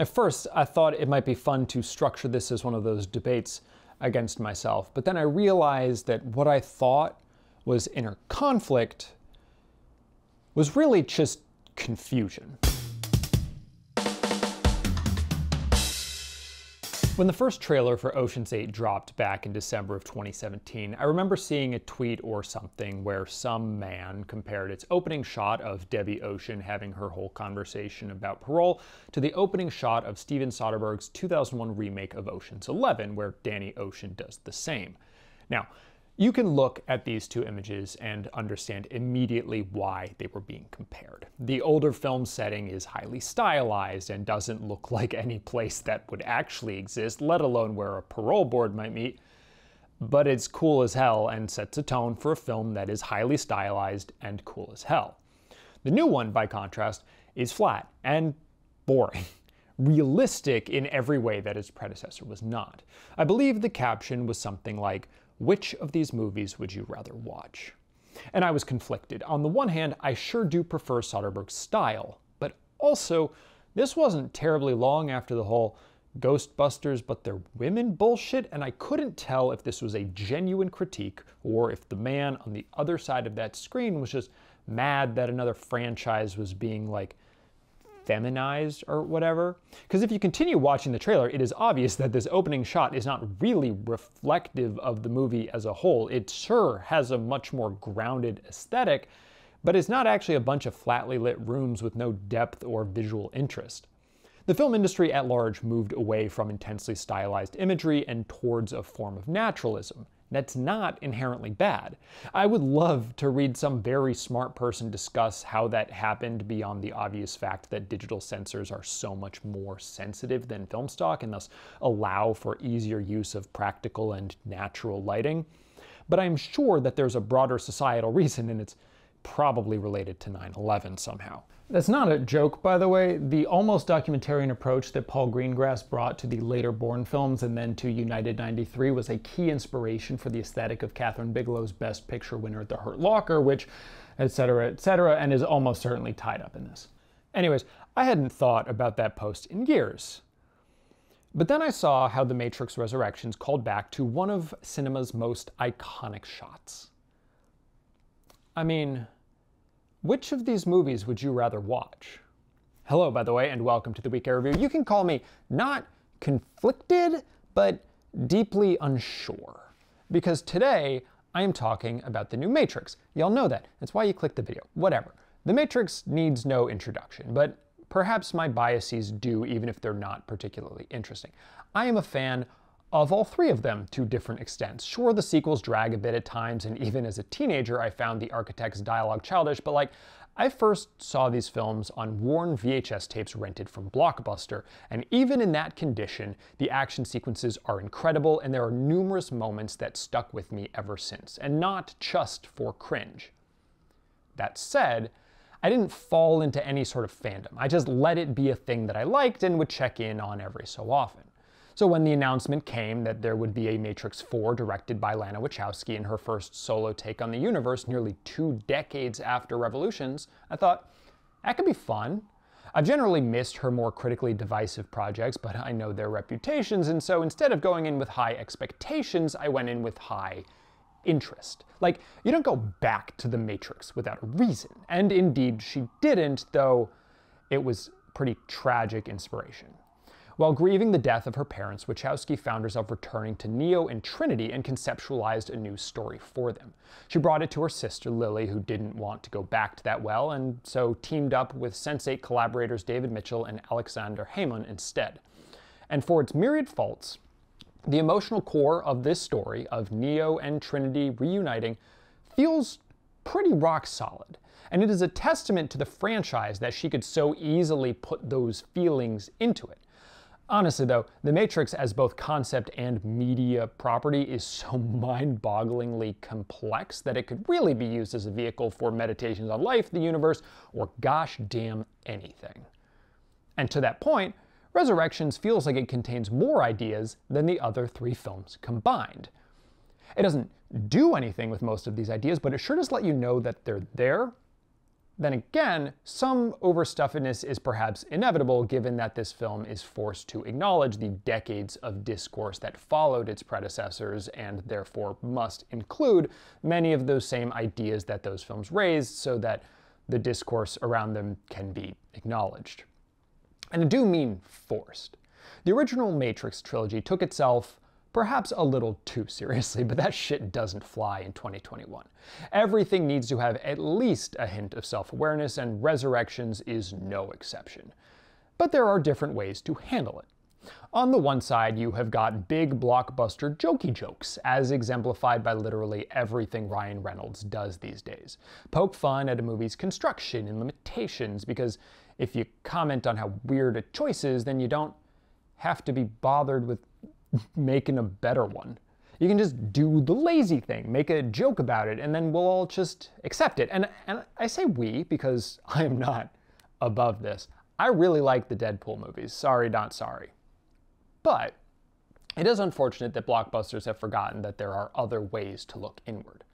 At first, I thought it might be fun to structure this as one of those debates against myself, but then I realized that what I thought was inner conflict was really just confusion. When the first trailer for Ocean's 8 dropped back in December of 2017, I remember seeing a tweet or something where some man compared its opening shot of Debbie Ocean having her whole conversation about parole to the opening shot of Steven Soderbergh's 2001 remake of Ocean's 11, where Danny Ocean does the same. Now, you can look at these two images and understand immediately why they were being compared. The older film setting is highly stylized and doesn't look like any place that would actually exist, let alone where a parole board might meet, but it's cool as hell and sets a tone for a film that is highly stylized and cool as hell. The new one, by contrast, is flat and boring. Realistic in every way that its predecessor was not. I believe the caption was something like, "Which of these movies would you rather watch?" And I was conflicted. On the one hand, I sure do prefer Soderbergh's style, but also, this wasn't terribly long after the whole Ghostbusters but they're women bullshit, and I couldn't tell if this was a genuine critique or if the man on the other side of that screen was just mad that another franchise was being, like, feminized or whatever. Because if you continue watching the trailer, it is obvious that this opening shot is not really reflective of the movie as a whole. It sure has a much more grounded aesthetic, but it's not actually a bunch of flatly lit rooms with no depth or visual interest. The film industry at large moved away from intensely stylized imagery and towards a form of naturalism. That's not inherently bad. I would love to read some very smart person discuss how that happened beyond the obvious fact that digital sensors are so much more sensitive than film stock and thus allow for easier use of practical and natural lighting. But I'm sure that there's a broader societal reason, and it's probably related to 9/11 somehow. That's not a joke, by the way. The almost documentarian approach that Paul Greengrass brought to the later Bourne films and then to United 93 was a key inspiration for the aesthetic of Catherine Bigelow's Best Picture winner, The Hurt Locker, which, etc., and is almost certainly tied up in this. Anyways, I hadn't thought about that post in years. But then I saw how The Matrix Resurrections called back to one of cinema's most iconic shots. I mean, which of these movies would you rather watch? Hello, by the way, and welcome to the Weekend Review. You can call me not conflicted, but deeply unsure. Because today, I am talking about the new Matrix. Y'all know that. That's why you clicked the video. Whatever. The Matrix needs no introduction, but perhaps my biases do, even if they're not particularly interesting. I am a fan of all three of them to different extents. Sure, the sequels drag a bit at times, and even as a teenager I found the architect's dialogue childish, but like, I first saw these films on worn VHS tapes rented from Blockbuster, and even in that condition, the action sequences are incredible, and there are numerous moments that stuck with me ever since, and not just for cringe. That said, I didn't fall into any sort of fandom. I just let it be a thing that I liked and would check in on every so often. So when the announcement came that there would be a Matrix 4 directed by Lana Wachowski in her first solo take on the universe nearly 2 decades after Revolutions, I thought, that could be fun. I've generally missed her more critically divisive projects, but I know their reputations, and so instead of going in with high expectations, I went in with high interest. Like, you don't go back to the Matrix without a reason, and indeed she didn't, though it was pretty tragic inspiration. While grieving the death of her parents, Wachowski found herself returning to Neo and Trinity and conceptualized a new story for them. She brought it to her sister Lily, who didn't want to go back to that well, and so teamed up with Sense8 collaborators David Mitchell and Alexander Heyman instead. And for its myriad faults, the emotional core of this story of Neo and Trinity reuniting feels pretty rock solid. And it is a testament to the franchise that she could so easily put those feelings into it. Honestly though, The Matrix as both concept and media property is so mind-bogglingly complex that it could really be used as a vehicle for meditations on life, the universe, or gosh damn anything. And to that point, Resurrections feels like it contains more ideas than the other three films combined. It doesn't do anything with most of these ideas, but it sure does let you know that they're there, Then again, some overstuffedness is perhaps inevitable given that this film is forced to acknowledge the decades of discourse that followed its predecessors and therefore must include many of those same ideas that those films raised so that the discourse around them can be acknowledged. And I do mean forced. The original Matrix trilogy took itself perhaps a little too seriously, but that shit doesn't fly in 2021. Everything needs to have at least a hint of self-awareness, and Resurrections is no exception. But there are different ways to handle it. On the one side, you have got big blockbuster jokey jokes, as exemplified by literally everything Ryan Reynolds does these days. Poke fun at a movie's construction and limitations, because if you comment on how weird a choice is, then you don't have to be bothered with making a better one. You can just do the lazy thing, make a joke about it, and then we'll all just accept it. And I say we because I am not above this. I really like the Deadpool movies. Sorry, not sorry. But it is unfortunate that blockbusters have forgotten that there are other ways to look inward.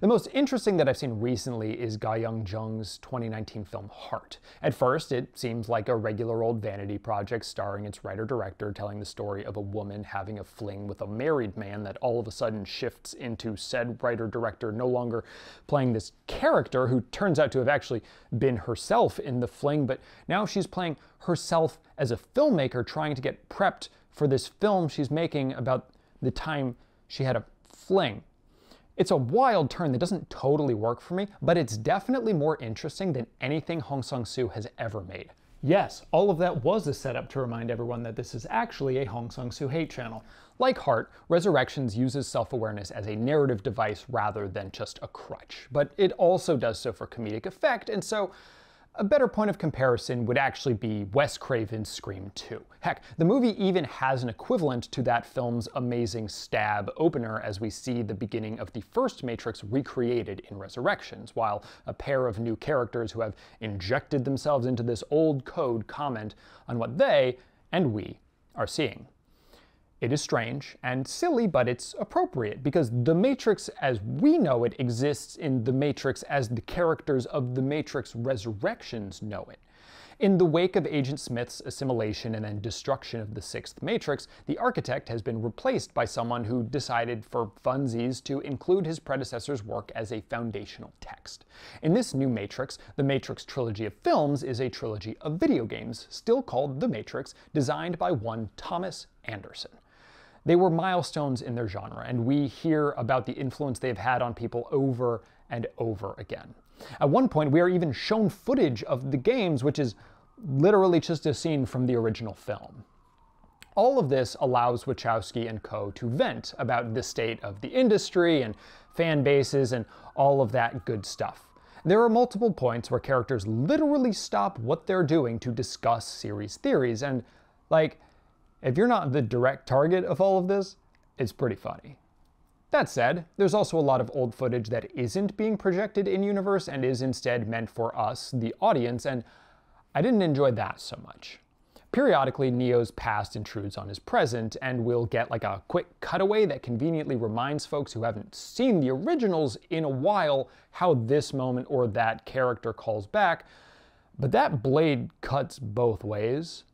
The most interesting that I've seen recently is Ga Young-jung's 2019 film Heart. At first, it seems like a regular old vanity project starring its writer-director telling the story of a woman having a fling with a married man that all of a sudden shifts into said writer-director no longer playing this character who turns out to have actually been herself in the fling, but now she's playing herself as a filmmaker trying to get prepped for this film she's making about the time she had a fling. It's a wild turn that doesn't totally work for me, but it's definitely more interesting than anything Hong Sung-Soo has ever made. Yes, all of that was a setup to remind everyone that this is actually a Hong Sung-Soo hate channel. Like Heart, Resurrections uses self-awareness as a narrative device rather than just a crutch, but it also does so for comedic effect, and so a better point of comparison would actually be Wes Craven's Scream 2. Heck, the movie even has an equivalent to that film's amazing stab opener as we see the beginning of the first Matrix recreated in Resurrections, while a pair of new characters who have injected themselves into this old code comment on what they, and we, are seeing. It is strange and silly, but it's appropriate, because The Matrix as we know it exists in The Matrix as the characters of The Matrix Resurrections know it. In the wake of Agent Smith's assimilation and then destruction of the Sixth Matrix, the architect has been replaced by someone who decided for funsies to include his predecessor's work as a foundational text. In this new Matrix, the Matrix trilogy of films is a trilogy of video games, still called The Matrix, designed by one Thomas Anderson. They were milestones in their genre, and we hear about the influence they've had on people over and over again. At one point, we are even shown footage of the games, which is literally just a scene from the original film. All of this allows Wachowski and co. to vent about the state of the industry and fan bases and all of that good stuff. There are multiple points where characters literally stop what they're doing to discuss series theories, and like, if you're not the direct target of all of this, it's pretty funny. That said, there's also a lot of old footage that isn't being projected in-universe and is instead meant for us, the audience, and I didn't enjoy that so much. Periodically, Neo's past intrudes on his present, and we'll get like a quick cutaway that conveniently reminds folks who haven't seen the originals in a while how this moment or that character calls back, but that blade cuts both ways.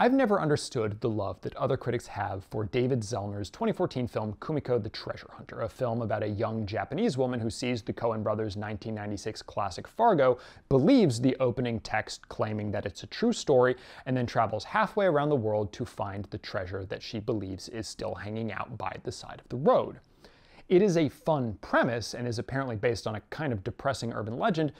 I've never understood the love that other critics have for David Zellner's 2014 film Kumiko the Treasure Hunter, a film about a young Japanese woman who sees the Coen brothers' 1996 classic Fargo, believes the opening text claiming that it's a true story, and then travels halfway around the world to find the treasure that she believes is still hanging out by the side of the road. It is a fun premise and is apparently based on a kind of depressing urban legend,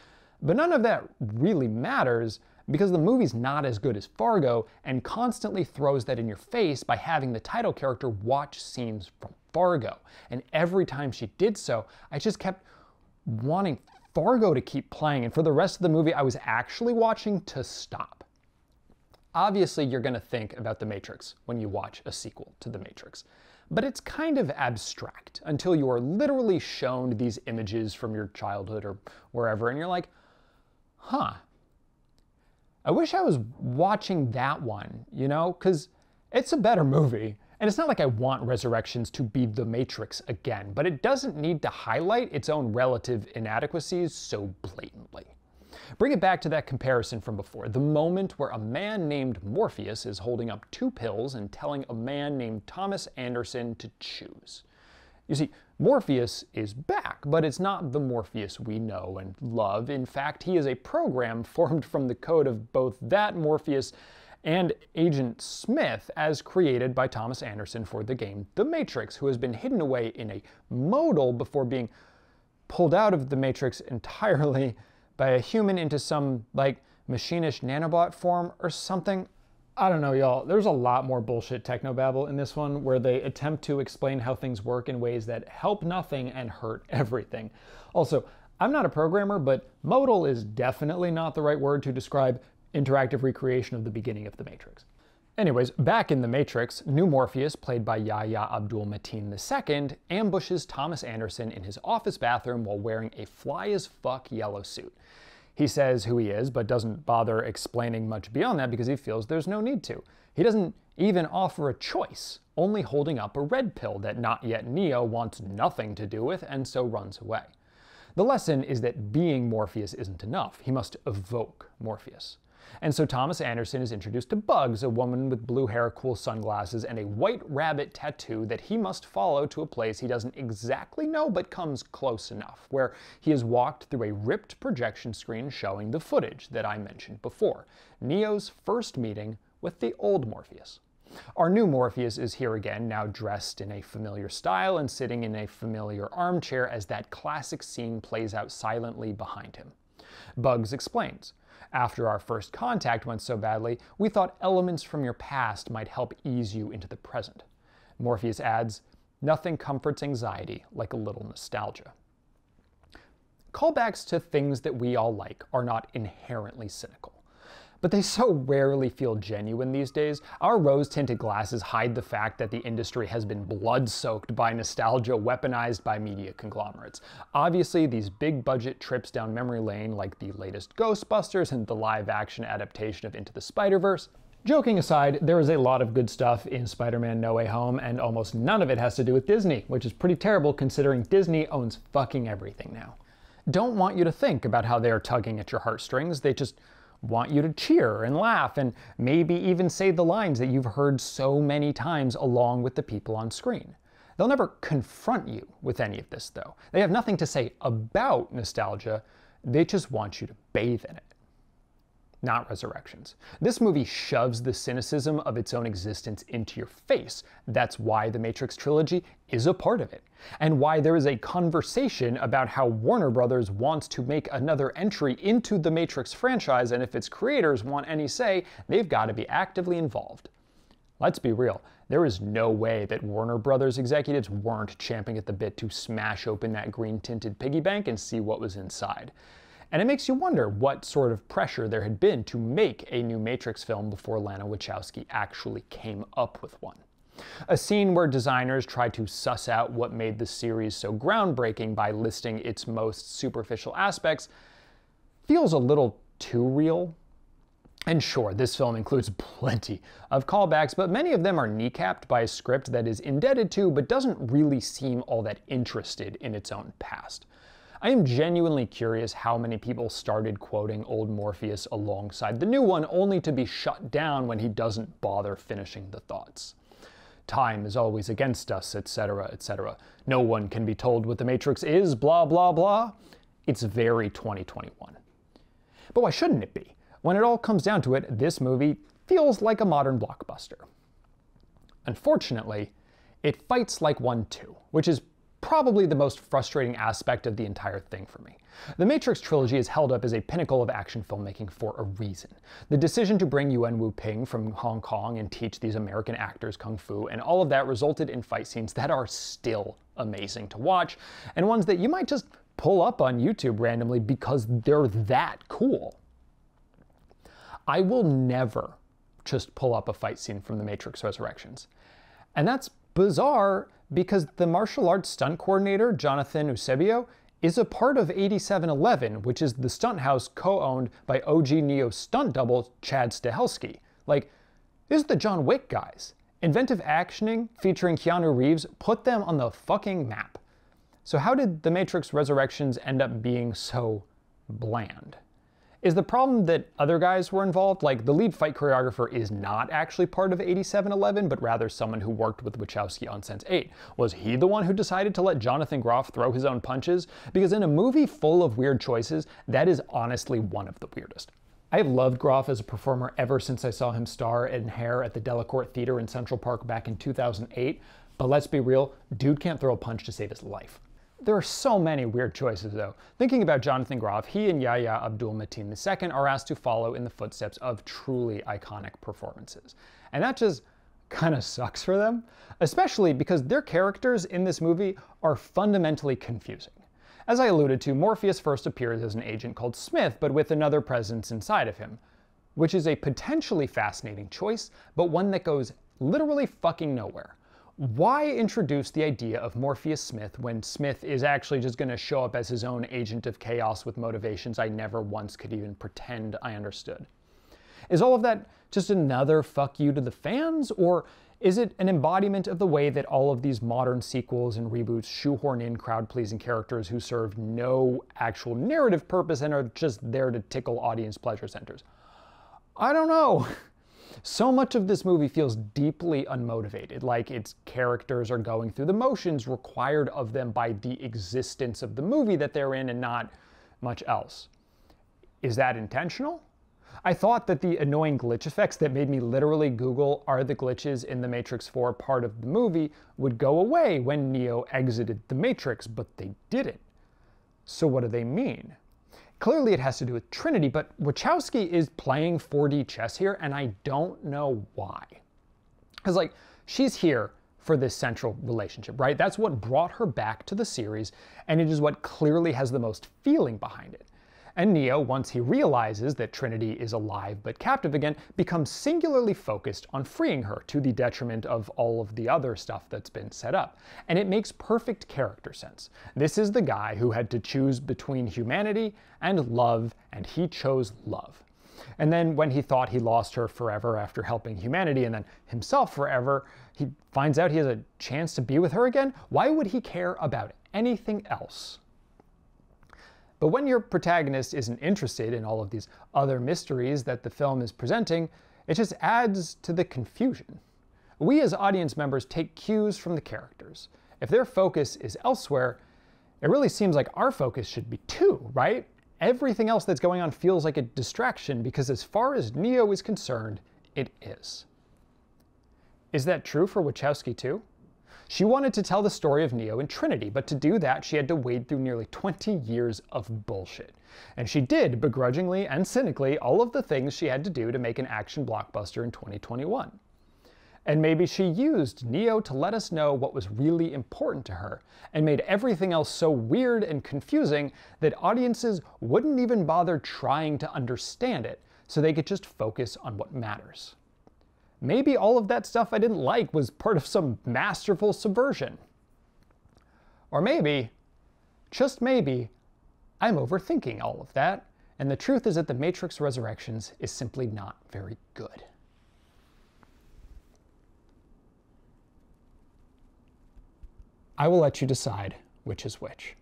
but none of that really matters, because the movie's not as good as Fargo and constantly throws that in your face by having the title character watch scenes from Fargo. And every time she did so, I just kept wanting Fargo to keep playing, and for the rest of the movie I was actually watching to stop. Obviously you're gonna think about The Matrix when you watch a sequel to The Matrix, but it's kind of abstract until you are literally shown these images from your childhood or wherever, and you're like, huh. I wish I was watching that one, you know, because it's a better movie, And it's not like I want Resurrections to be The Matrix again, but it doesn't need to highlight its own relative inadequacies so blatantly. Bring it back to that comparison from before, the moment where a man named Morpheus is holding up two pills and telling a man named Thomas Anderson to choose. You see, Morpheus is back, but it's not the Morpheus we know and love. In fact, he is a program formed from the code of both that Morpheus and Agent Smith as created by Thomas Anderson for the game The Matrix, who has been hidden away in a modal before being pulled out of the Matrix entirely by a human into some, like, machinish nanobot form or something. I don't know, y'all. There's a lot more bullshit technobabble in this one where they attempt to explain how things work in ways that help nothing and hurt everything. Also, I'm not a programmer, but modal is definitely not the right word to describe interactive recreation of the beginning of The Matrix. Anyways, back in The Matrix, new Morpheus, played by Yahya Abdul-Mateen II, ambushes Thomas Anderson in his office bathroom while wearing a fly-as-fuck yellow suit. He says who he is, but doesn't bother explaining much beyond that because he feels there's no need to. He doesn't even offer a choice, only holding up a red pill that not yet Neo wants nothing to do with and so runs away. The lesson is that being Morpheus isn't enough. He must evoke Morpheus. And so Thomas Anderson is introduced to Bugs, a woman with blue hair, cool sunglasses, and a white rabbit tattoo that he must follow to a place he doesn't exactly know but comes close enough, where he is walked through a ripped projection screen showing the footage that I mentioned before, Neo's first meeting with the old Morpheus. Our new Morpheus is here again, now dressed in a familiar style and sitting in a familiar armchair as that classic scene plays out silently behind him. Bugs explains, "After our first contact went so badly, we thought elements from your past might help ease you into the present." Morpheus adds, "Nothing comforts anxiety like a little nostalgia." Callbacks to things that we all like are not inherently cynical, but they so rarely feel genuine these days. Our rose-tinted glasses hide the fact that the industry has been blood-soaked by nostalgia weaponized by media conglomerates. Obviously, these big-budget trips down memory lane, like the latest Ghostbusters and the live-action adaptation of Into the Spider-Verse. Joking aside, there is a lot of good stuff in Spider-Man No Way Home, and almost none of it has to do with Disney, which is pretty terrible considering Disney owns fucking everything now. Don't want you to think about how they are tugging at your heartstrings. They just want you to cheer and laugh and maybe even say the lines that you've heard so many times along with the people on screen. They'll never confront you with any of this, though. They have nothing to say about nostalgia. They just want you to bathe in it. Not Resurrections. This movie shoves the cynicism of its own existence into your face. That's why the Matrix trilogy is a part of it, and why there is a conversation about how Warner Bros. Wants to make another entry into the Matrix franchise, and if its creators want any say, they've got to be actively involved. Let's be real, there is no way that Warner Bros. Executives weren't champing at the bit to smash open that green-tinted piggy bank and see what was inside. And it makes you wonder what sort of pressure there had been to make a new Matrix film before Lana Wachowski actually came up with one. A scene where designers tried to suss out what made the series so groundbreaking by listing its most superficial aspects feels a little too real. And sure, this film includes plenty of callbacks, but many of them are kneecapped by a script that is indebted to but doesn't really seem all that interested in its own past. I am genuinely curious how many people started quoting old Morpheus alongside the new one, only to be shut down when he doesn't bother finishing the thoughts. Time is always against us, etc., etc. No one can be told what the Matrix is, blah, blah, blah. It's very 2021. But why shouldn't it be? When it all comes down to it, this movie feels like a modern blockbuster. Unfortunately, it fights like one too, which is probably the most frustrating aspect of the entire thing for me. The Matrix trilogy is held up as a pinnacle of action filmmaking for a reason. The decision to bring Yuen Wu Ping from Hong Kong and teach these American actors Kung Fu and all of that resulted in fight scenes that are still amazing to watch, and ones that you might just pull up on YouTube randomly because they're that cool. I will never just pull up a fight scene from The Matrix Resurrections. And that's bizarre, because the martial arts stunt coordinator, Jonathan Eusebio, is a part of 87-Eleven, which is the stunt house co-owned by OG Neo stunt double Chad Stahelski. Like, this is the John Wick guys. Inventive actioning featuring Keanu Reeves put them on the fucking map. So how did The Matrix Resurrections end up being so bland? Is the problem that other guys were involved? Like, the lead fight choreographer is not actually part of 87-Eleven, but rather someone who worked with Wachowski on Sense8. Was he the one who decided to let Jonathan Groff throw his own punches? Because in a movie full of weird choices, that is honestly one of the weirdest. I have loved Groff as a performer ever since I saw him star in Hair at the Delacorte Theater in Central Park back in 2008, but let's be real, dude can't throw a punch to save his life. There are so many weird choices, though. Thinking about Jonathan Groff, he and Yahya Abdul-Mateen II are asked to follow in the footsteps of truly iconic performances. And that just kind of sucks for them, especially because their characters in this movie are fundamentally confusing. As I alluded to, Morpheus first appears as an agent called Smith, but with another presence inside of him, which is a potentially fascinating choice, but one that goes literally fucking nowhere. Why introduce the idea of Morpheus Smith when Smith is actually just going to show up as his own agent of chaos with motivations I never once could even pretend I understood? Is all of that just another fuck you to the fans, or is it an embodiment of the way that all of these modern sequels and reboots shoehorn in crowd-pleasing characters who serve no actual narrative purpose and are just there to tickle audience pleasure centers? I don't know. So much of this movie feels deeply unmotivated, like its characters are going through the motions required of them by the existence of the movie that they're in and not much else. Is that intentional? I thought that the annoying glitch effects that made me literally Google "are the glitches in The Matrix 4 part of the movie" would go away when Neo exited the Matrix, but they didn't. So what do they mean? Clearly it has to do with Trinity, but Wachowski is playing 4D chess here, and I don't know why. Because, like, she's here for this central relationship, right? That's what brought her back to the series, and it is what clearly has the most feeling behind it. And Neo, once he realizes that Trinity is alive but captive again, becomes singularly focused on freeing her, to the detriment of all of the other stuff that's been set up. And it makes perfect character sense. This is the guy who had to choose between humanity and love, and he chose love. And then when he thought he lost her forever after helping humanity and then himself forever, he finds out he has a chance to be with her again. Why would he care about anything else? But when your protagonist isn't interested in all of these other mysteries that the film is presenting, it just adds to the confusion. We as audience members take cues from the characters. If their focus is elsewhere, it really seems like our focus should be too, right? Everything else that's going on feels like a distraction because as far as Neo is concerned, it is. Is that true for Wachowski too? She wanted to tell the story of Neo and Trinity, but to do that, she had to wade through nearly 20 years of bullshit. And she did, begrudgingly and cynically, all of the things she had to do to make an action blockbuster in 2021. And maybe she used Neo to let us know what was really important to her, and made everything else so weird and confusing that audiences wouldn't even bother trying to understand it, so they could just focus on what matters. Maybe all of that stuff I didn't like was part of some masterful subversion. Or maybe, just maybe, I'm overthinking all of that, and the truth is that The Matrix Resurrections is simply not very good. I will let you decide which is which.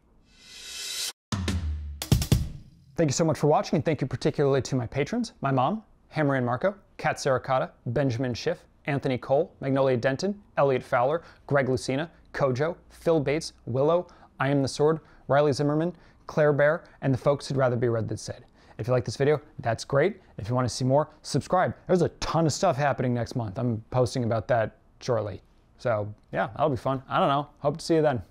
Thank you so much for watching, and thank you particularly to my patrons, my mom, Hammer and Marco, Kat Saracata, Benjamin Schiff, Anthony Cole, Magnolia Denton, Elliot Fowler, Greg Lucina, Kojo, Phil Bates, Willow, I Am the Sword, Riley Zimmerman, Claire Bear, and the folks who'd rather be read than said. If you like this video, that's great. If you want to see more, subscribe. There's a ton of stuff happening next month. I'm posting about that shortly. So yeah, that'll be fun. I don't know. Hope to see you then.